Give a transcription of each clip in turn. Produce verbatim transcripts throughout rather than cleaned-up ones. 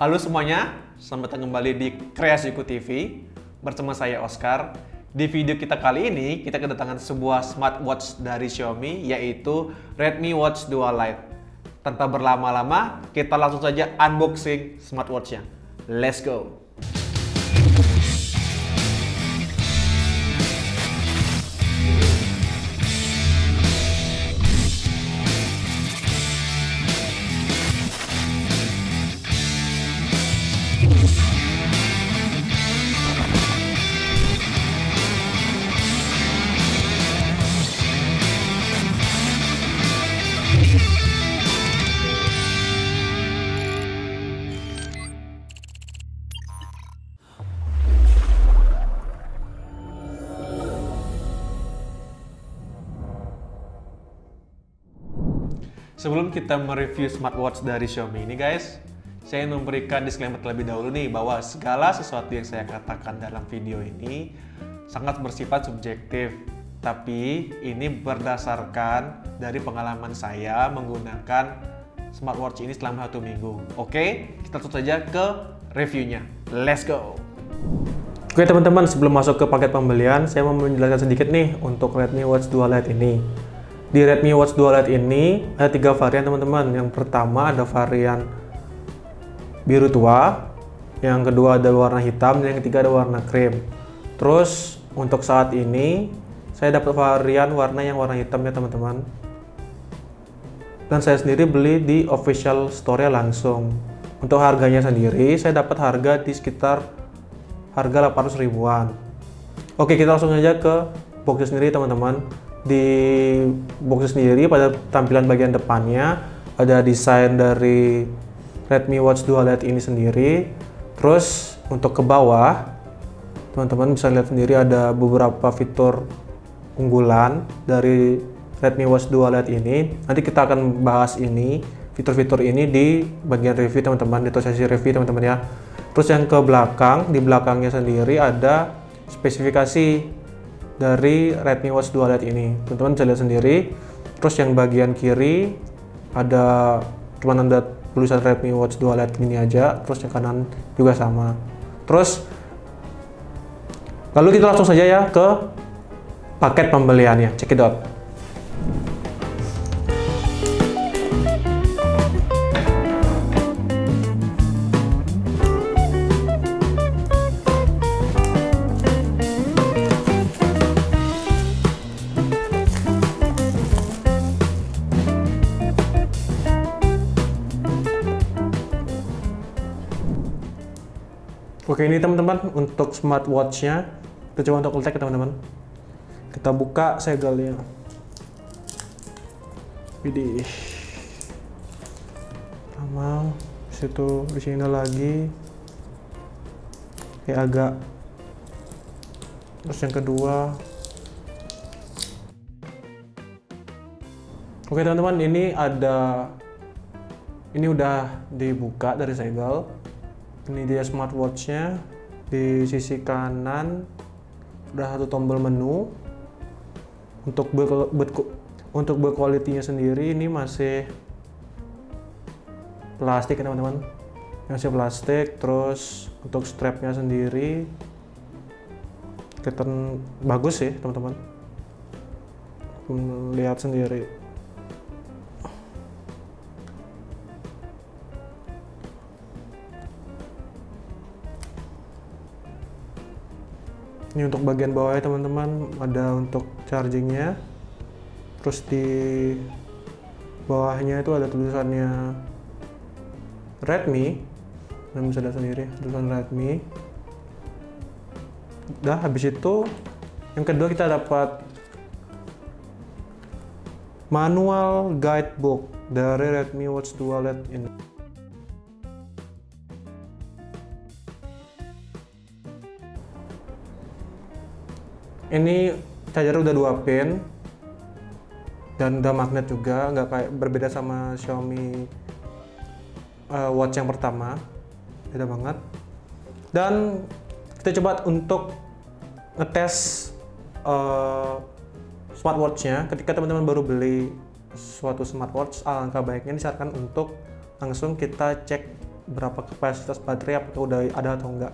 Halo semuanya, selamat datang kembali di Kreasiku T V. Bersama saya Oscar. Di video kita kali ini, kita kedatangan sebuah smartwatch dari Xiaomi, yaitu Redmi Watch dua Lite. Tanpa berlama-lama, kita langsung saja unboxing smartwatch-nya. Let's go! Sebelum kita mereview smartwatch dari Xiaomi ini guys, saya memberikan disclaimer terlebih dahulu nih bahwa segala sesuatu yang saya katakan dalam video ini sangat bersifat subjektif. Tapi ini berdasarkan dari pengalaman saya menggunakan smartwatch ini selama satu minggu. Oke, kita langsung saja ke reviewnya. Let's go! Oke teman-teman, sebelum masuk ke paket pembelian, saya mau menjelaskan sedikit nih untuk Redmi Watch dua Lite ini. Di Redmi Watch dua Lite ini ada tiga varian teman-teman. Yang pertama ada varian biru tua, yang kedua ada warna hitam, dan yang ketiga ada warna krim. Terus untuk saat ini saya dapat varian warna yang warna hitam ya teman-teman. Dan saya sendiri beli di official store-nya langsung. Untuk harganya sendiri saya dapat harga di sekitar harga delapan ratus ribuan. Oke, kita langsung aja ke boxnya sendiri teman-teman. Di box sendiri pada tampilan bagian depannya ada desain dari Redmi Watch dua Lite ini sendiri. Terus untuk ke bawah teman-teman bisa lihat sendiri ada beberapa fitur unggulan dari Redmi Watch dua Lite ini. Nanti kita akan bahas ini fitur-fitur ini di bagian review teman-teman, di sesi review teman-teman ya. Terus yang ke belakang, di belakangnya sendiri ada spesifikasi dari Redmi Watch dua Lite ini, teman-teman bisa lihat sendiri. Terus yang bagian kiri ada cuman ada tulisan Redmi Watch dua Lite ini aja, terus yang kanan juga sama. Terus lalu kita langsung saja ya ke paket pembeliannya, check it out. Oke, ini teman-teman untuk smartwatch-nya. Kita coba untuk letak ya teman-teman. Kita buka segelnya. Widih. Ramal, situ di sini lagi. Kayak agak. Terus yang kedua. Oke, teman-teman, ini ada ini udah dibuka dari segel. Ini dia smartwatch-nya. Di sisi kanan udah satu tombol menu. Untuk build, untuk build quality-nya sendiri ini masih plastik ya teman-teman, masih plastik. Terus untuk strap-nya sendiri kelihatan bagus sih teman-teman, lihat sendiri. Ini untuk bagian bawahnya teman-teman, ada untuk chargingnya. Terus di bawahnya itu ada tulisannya Redmi, dan bisa lihat sendiri tulisan Redmi. Udah, habis itu yang kedua kita dapat manual guidebook dari Redmi Watch dua Lite ini. Ini charger udah dua pin dan udah magnet juga, nggak kayak berbeda sama Xiaomi uh, Watch yang pertama, beda banget. Dan kita coba untuk ngetes uh, smartwatch-nya. Ketika teman-teman baru beli suatu smartwatch, alangkah baiknya disarankan untuk langsung kita cek berapa kapasitas baterai, apakah udah ada atau enggak.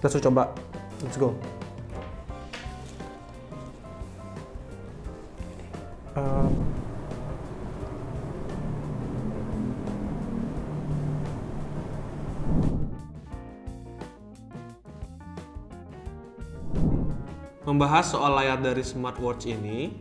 Kita coba coba, let's go. Um. Membahas soal layar dari smartwatch ini,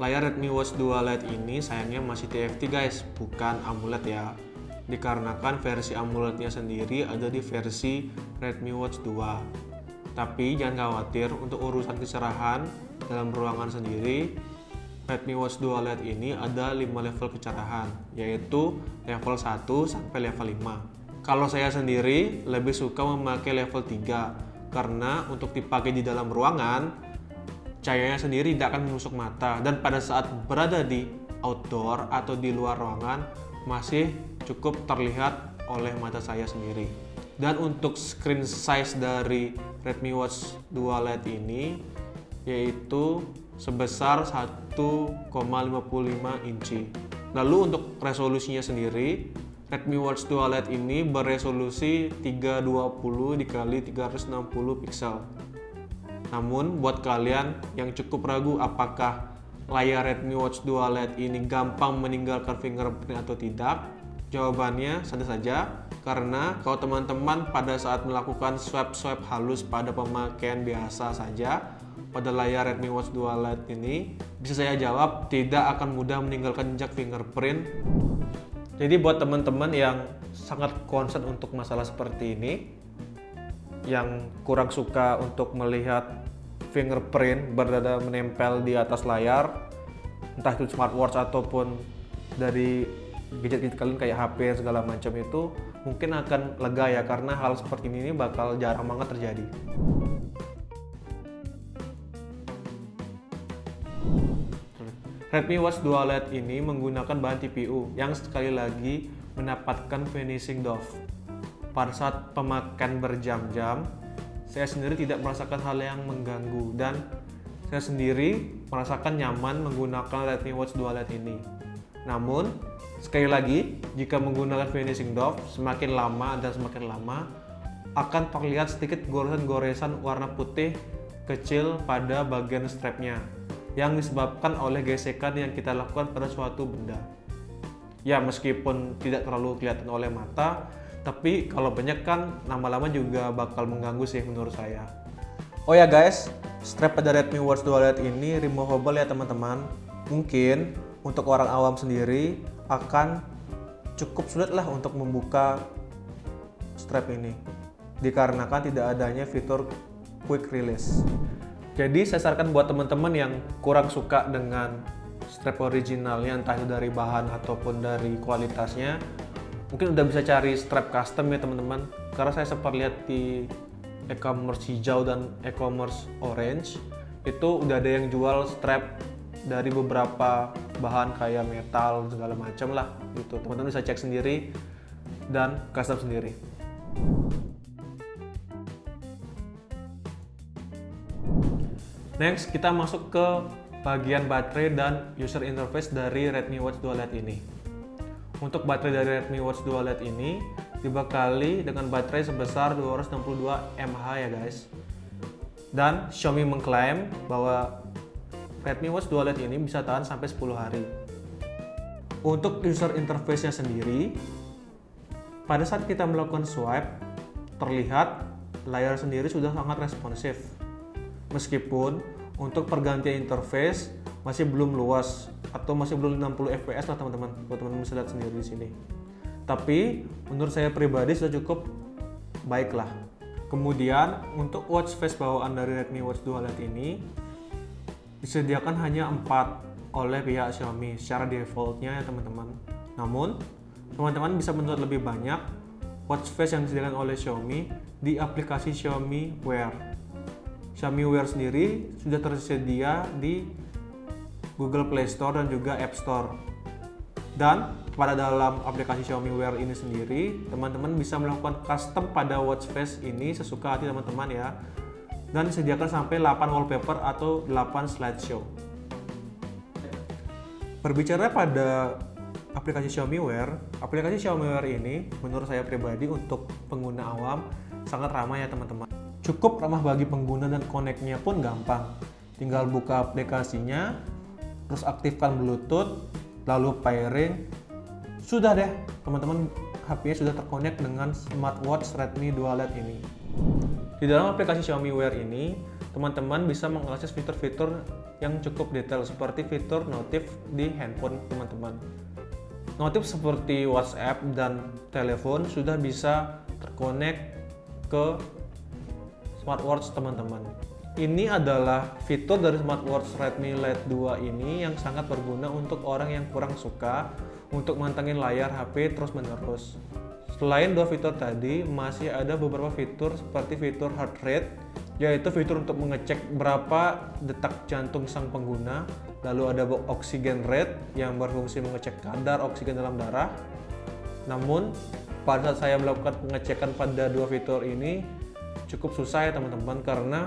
layar Redmi Watch dua Lite ini sayangnya masih T F T guys, bukan AMOLED ya. Dikarenakan versi AMOLED-nya sendiri ada di versi Redmi Watch dua. Tapi jangan khawatir, untuk urusan kecerahan dalam ruangan sendiri, Redmi Watch dua Lite ini ada lima level kecerahan, yaitu level satu sampai level lima. Kalau saya sendiri lebih suka memakai level tiga karena untuk dipakai di dalam ruangan, cahayanya sendiri tidak akan menusuk mata, dan pada saat berada di outdoor atau di luar ruangan masih cukup terlihat oleh mata saya sendiri. Dan untuk screen size dari Redmi Watch dua Lite ini yaitu sebesar satu koma lima lima inci. Lalu untuk resolusinya sendiri, Redmi Watch dua Lite ini beresolusi tiga ratus dua puluh dikali tiga ratus enam puluh piksel. Namun buat kalian yang cukup ragu apakah layar Redmi Watch dua Lite ini gampang meninggalkan fingerprint atau tidak, jawabannya santai saja, karena kalau teman-teman pada saat melakukan swipe-swipe halus pada pemakaian biasa saja pada layar Redmi Watch dua Lite ini, bisa saya jawab tidak akan mudah meninggalkan jejak fingerprint. Jadi buat teman-teman yang sangat concern untuk masalah seperti ini, yang kurang suka untuk melihat fingerprint berada menempel di atas layar, entah itu smartwatch ataupun dari gadget-gadget kalian kayak H P segala macam, itu mungkin akan lega ya, karena hal seperti ini bakal jarang banget terjadi. Redmi Watch dua Lite ini menggunakan bahan T P U yang sekali lagi mendapatkan finishing doff. Pada saat pemakaian berjam-jam, saya sendiri tidak merasakan hal yang mengganggu, dan saya sendiri merasakan nyaman menggunakan Redmi Watch dua Lite ini. Namun, sekali lagi, jika menggunakan finishing doff, semakin lama dan semakin lama akan terlihat sedikit goresan-goresan warna putih kecil pada bagian strapnya yang disebabkan oleh gesekan yang kita lakukan pada suatu benda. Ya, meskipun tidak terlalu kelihatan oleh mata, tapi kalau banyak kan lama-lama juga bakal mengganggu sih menurut saya. Oh ya guys, strap pada Redmi Watch dua Lite ini removable ya teman-teman. Mungkin untuk orang awam sendiri akan cukup sulit lah untuk membuka strap ini, dikarenakan tidak adanya fitur quick release. Jadi saya sarankan buat teman-teman yang kurang suka dengan strap originalnya, entah itu dari bahan ataupun dari kualitasnya, mungkin udah bisa cari strap custom ya teman-teman, karena saya sempat lihat di e-commerce hijau dan e-commerce orange itu udah ada yang jual strap dari beberapa bahan kayak metal segala macam lah gitu. Teman-teman bisa cek sendiri dan custom sendiri. Next, kita masuk ke bagian baterai dan user interface dari Redmi Watch dua Lite ini. Untuk baterai dari Redmi Watch dua Lite ini dibekali dengan baterai sebesar dua ratus enam puluh dua mAh ya guys. Dan Xiaomi mengklaim bahwa Redmi Watch dua Lite ini bisa tahan sampai sepuluh hari. Untuk user interface-nya sendiri, pada saat kita melakukan swipe, terlihat layar sendiri sudah sangat responsif. Meskipun untuk pergantian interface masih belum luas, atau masih belum enam puluh F P S lah teman-teman, buat teman-teman bisa lihat sendiri di sini. Tapi menurut saya pribadi sudah cukup baik lah. Kemudian untuk watch face bawaan dari Redmi Watch dua Lite ini disediakan hanya empat oleh pihak Xiaomi secara defaultnya ya teman-teman. Namun teman-teman bisa menuntut lebih banyak watch face yang disediakan oleh Xiaomi di aplikasi Xiaomi Wear. Xiaomi Wear sendiri sudah tersedia di Google Play Store dan juga App Store. Dan pada dalam aplikasi Xiaomi Wear ini sendiri, teman-teman bisa melakukan custom pada watch face ini sesuka hati teman-teman ya. Dan disediakan sampai delapan wallpaper atau delapan slideshow. Berbicara pada aplikasi Xiaomiware. Aplikasi Xiaomiware ini menurut saya pribadi untuk pengguna awam sangat ramah ya teman-teman. Cukup ramah bagi pengguna dan connect-nya pun gampang. Tinggal buka aplikasinya, terus aktifkan Bluetooth, lalu pairing. Sudah deh, teman-teman, H P-nya sudah terkonek dengan smartwatch Redmi dua Lite ini. Di dalam aplikasi Xiaomiware ini, teman-teman bisa mengakses fitur-fitur yang cukup detail seperti fitur notif di handphone teman-teman. Notif seperti WhatsApp dan telepon sudah bisa terkonek ke smartwatch teman-teman. Ini adalah fitur dari smartwatch Redmi Lite dua ini yang sangat berguna untuk orang yang kurang suka untuk mantengin layar H P terus-menerus. Selain dua fitur tadi, masih ada beberapa fitur seperti fitur heart rate, yaitu fitur untuk mengecek berapa detak jantung sang pengguna. Lalu ada oksigen rate yang berfungsi mengecek kadar oksigen dalam darah. Namun pada saat saya melakukan pengecekan pada dua fitur ini cukup susah ya teman-teman, karena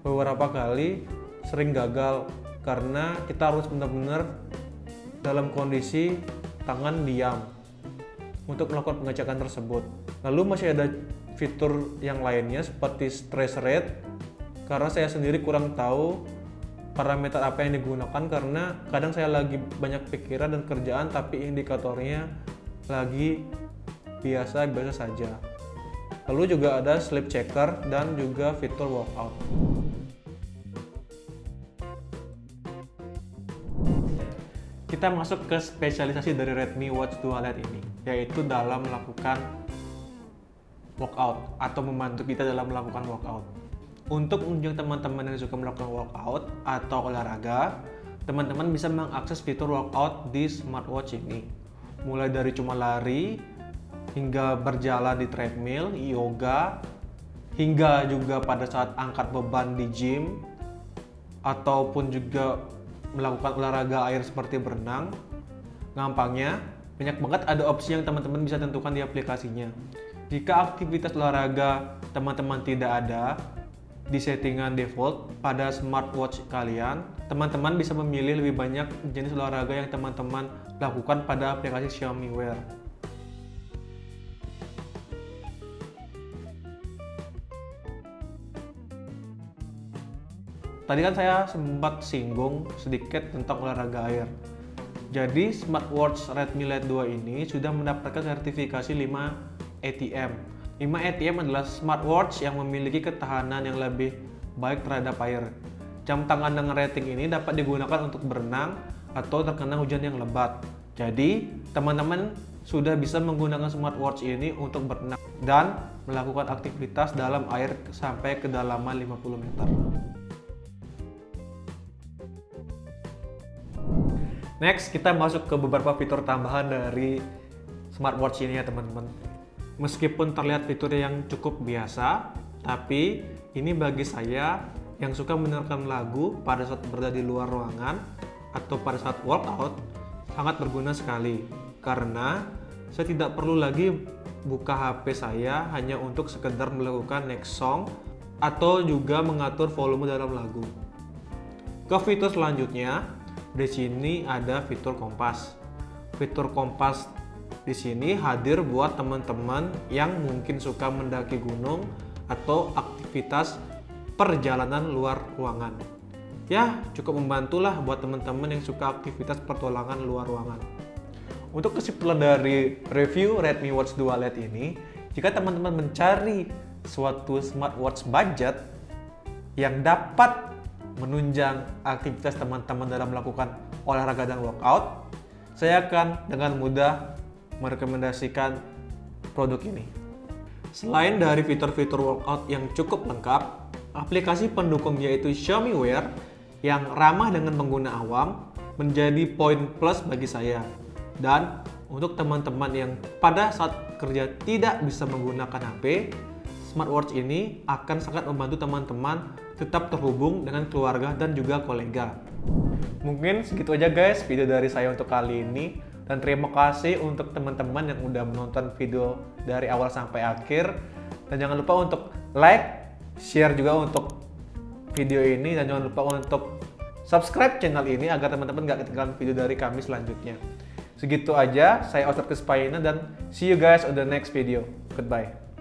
beberapa kali sering gagal karena kita harus benar-benar dalam kondisi tangan diam untuk melakukan pengecekan tersebut. Lalu masih ada fitur yang lainnya seperti stress rate, karena saya sendiri kurang tahu parameter apa yang digunakan karena kadang saya lagi banyak pikiran dan kerjaan tapi indikatornya lagi biasa-biasa saja. Lalu juga ada sleep checker dan juga fitur walkout. Kita masuk ke spesialisasi dari Redmi Watch dua Lite ini, yaitu dalam melakukan walkout atau membantu kita dalam melakukan walkout. Untuk menunjang teman-teman yang suka melakukan walkout atau olahraga, teman-teman bisa mengakses fitur walkout di smartwatch ini. Mulai dari cuma lari, hingga berjalan di treadmill, yoga, hingga juga pada saat angkat beban di gym, ataupun juga melakukan olahraga air seperti berenang. Gampangnya, banyak banget ada opsi yang teman-teman bisa tentukan di aplikasinya. Jika aktivitas olahraga teman-teman tidak ada di settingan default pada smartwatch kalian, teman-teman bisa memilih lebih banyak jenis olahraga yang teman-teman lakukan pada aplikasi Xiaomiware. Tadi kan saya sempat singgung sedikit tentang olahraga air. Jadi smartwatch Redmi Lite dua ini sudah mendapatkan sertifikasi lima A T M. lima A T M adalah smartwatch yang memiliki ketahanan yang lebih baik terhadap air. Jam tangan dengan rating ini dapat digunakan untuk berenang atau terkena hujan yang lebat. Jadi teman-teman sudah bisa menggunakan smartwatch ini untuk berenang dan melakukan aktivitas dalam air sampai kedalaman lima puluh meter. Next, kita masuk ke beberapa fitur tambahan dari smartwatch ini ya teman-teman. Meskipun terlihat fiturnya yang cukup biasa, tapi ini bagi saya yang suka mendengarkan lagu pada saat berada di luar ruangan atau pada saat workout sangat berguna sekali. Karena saya tidak perlu lagi buka H P saya hanya untuk sekedar melakukan next song atau juga mengatur volume dalam lagu. Ke fitur selanjutnya. Di sini ada fitur kompas. Fitur kompas di sini hadir buat teman-teman yang mungkin suka mendaki gunung atau aktivitas perjalanan luar ruangan. Ya, cukup membantulah buat teman-teman yang suka aktivitas pertolongan luar ruangan. Untuk kesimpulan dari review Redmi Watch dua Lite ini, jika teman-teman mencari suatu smartwatch budget yang dapat menunjang aktivitas teman-teman dalam melakukan olahraga dan workout, saya akan dengan mudah merekomendasikan produk ini. Selain dari fitur-fitur workout yang cukup lengkap, aplikasi pendukung yaitu Xiaomiware yang ramah dengan pengguna awam menjadi poin plus bagi saya. Dan untuk teman-teman yang pada saat kerja tidak bisa menggunakan H P, smartwatch ini akan sangat membantu teman-teman tetap terhubung dengan keluarga dan juga kolega. Mungkin segitu aja guys video dari saya untuk kali ini, dan terima kasih untuk teman-teman yang udah menonton video dari awal sampai akhir, dan jangan lupa untuk like, share juga untuk video ini, dan jangan lupa untuk subscribe channel ini agar teman-teman gak ketinggalan video dari kami selanjutnya. Segitu aja, saya Oscar ke Spyna dan see you guys on the next video. Goodbye.